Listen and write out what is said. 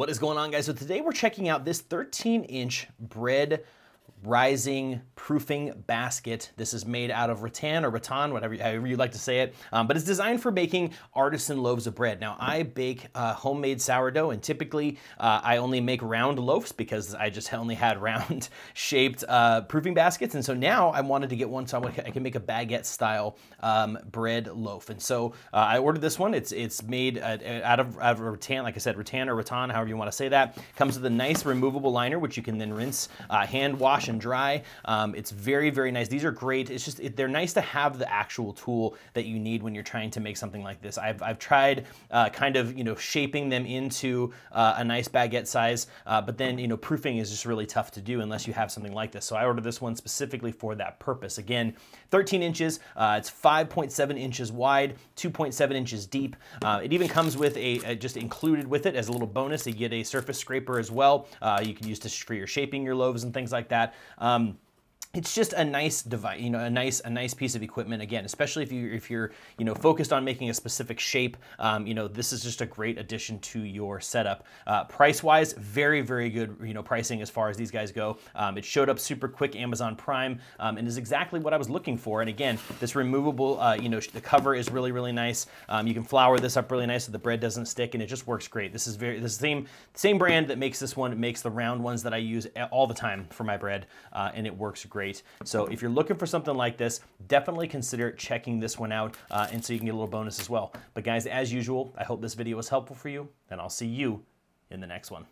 What is going on, guys? So today we're checking out this 13-inch bread rising proofing basket. This is made out of rattan or rattan, however you like to say it, but it's designed for making artisan loaves of bread. Now, I bake homemade sourdough, and typically I only make round loaves because I just only had round shaped proofing baskets. And so now I wanted to get one so I can make a baguette style bread loaf. And so I ordered this one. It's made out of rattan, like I said, rattan or rattan, however you want to say that. Comes with a nice removable liner, which you can then rinse, hand wash and dry. It's very, very nice. These are great. It's just, they're nice to have the actual tool that you need when you're trying to make something like this. I've tried kind of, shaping them into a nice baguette size, but then, proofing is just really tough to do unless you have something like this. So I ordered this one specifically for that purpose. Again, 13 inches, it's 5.7 inches wide, 2.7 inches deep. It even comes with a just included with it as a little bonus, you get a surface scraper as well. You can use this for your shaping your loaves and things like that. It's just a nice device, a nice piece of equipment. Again, especially if you're focused on making a specific shape, this is just a great addition to your setup. Price-wise, very, very good, pricing as far as these guys go. It showed up super quick, Amazon Prime, and is exactly what I was looking for. And again, this removable, the cover is really, really nice. You can flour this up really nice so the bread doesn't stick, and it just works great. This is the same brand that makes this one. It makes the round ones that I use all the time for my bread, and it works great. So if you're looking for something like this, definitely consider checking this one out, and so you can get a little bonus as well. But guys, as usual, I hope this video was helpful for you, and I'll see you in the next one.